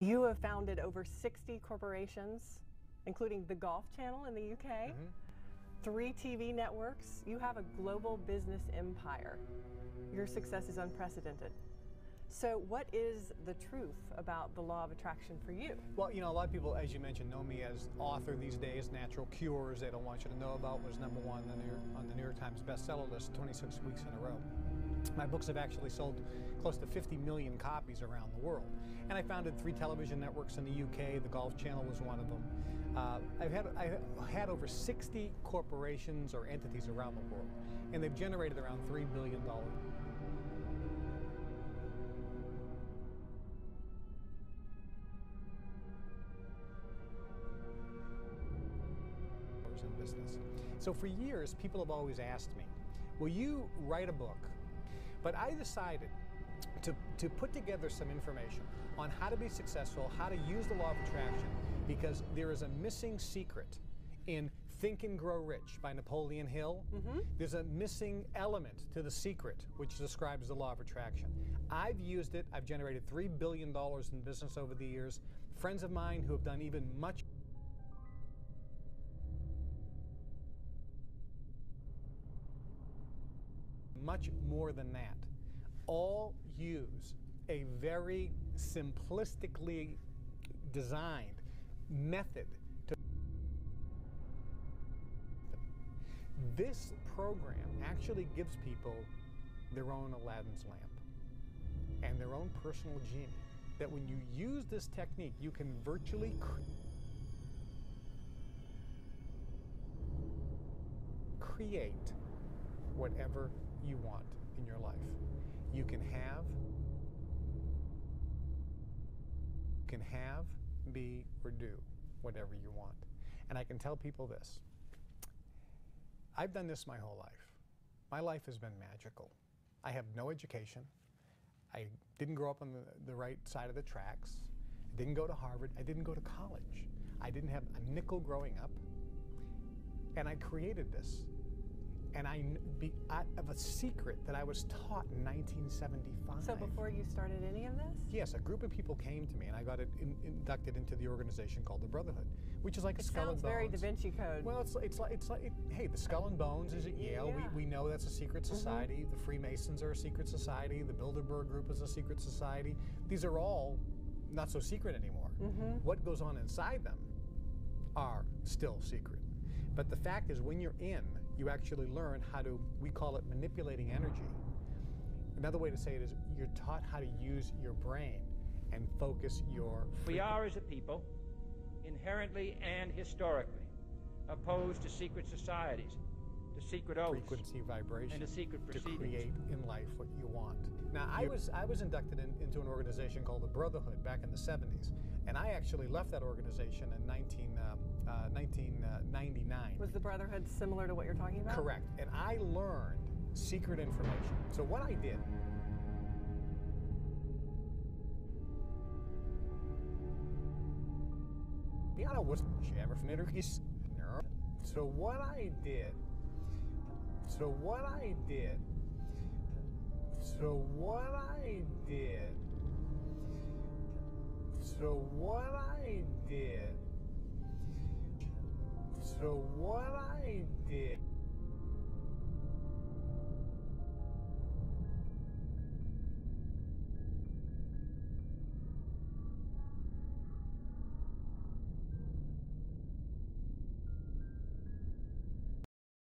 You have founded over 60 corporations, including the Golf Channel in the UK, three TV networks. You have a global business empire. Your success is unprecedented. So what is the truth about the law of attraction for you? Well, you know, a lot of people, as you mentioned, know me as author these days, Natural Cures They Don't Want You to Know About was #1 on the New York Times bestseller list 26 weeks in a row. My books have actually sold close to 50 million copies around the world. And I founded 3 television networks in the UK. The Golf Channel was one of them. I've had over 60 corporations or entities around the world, and they've generated around $3 billion. In business. So for years, people have always asked me, will you write a book? But I decided to put together some information on how to be successful, how to use the law of attraction, because there is a missing secret in Think and Grow Rich by Napoleon Hill. There's a missing element to the secret which describes the law of attraction. I've used it. I've generated $3 billion in business over the years. Friends of mine who have done even much more than that, all use a very simplistically designed method. This program actually gives people their own Aladdin's lamp and their own personal genie, that when you use this technique, you can virtually create whatever you want in your life. You can have, be, or do whatever you want. And I can tell people this. I've done this my whole life. My life has been magical. I have no education. I didn't grow up on the right side of the tracks. I didn't go to Harvard. I didn't go to college. I didn't have a nickel growing up. And I created this. And I have a secret that I was taught in 1975. So before you started any of this? Yes, a group of people came to me, and I got inducted into the organization called the Brotherhood, which is like Skull and Bones. It sounds very Da Vinci Code. Well, it's like hey, the Skull and Bones is at Yale. Yeah. We know that's a secret society. The Freemasons are a secret society. The Bilderberg Group is a secret society. These are all not so secret anymore. What goes on inside them are still secret. But the fact is, when you're in, you actually learn how to, we call it manipulating energy. Another way to say it is you're taught how to use your brain and focus your freedom. We are, as a people, inherently and historically opposed to secret societies, to secret oaths, frequency vibration, and to secret proceedings, to create in life what you want. Now, I was inducted into an organization called the Brotherhood back in the 70s, and I actually left that organization in 1999. Was the Brotherhood similar to what you're talking about? Correct. And I learned secret information. So what I did So what I did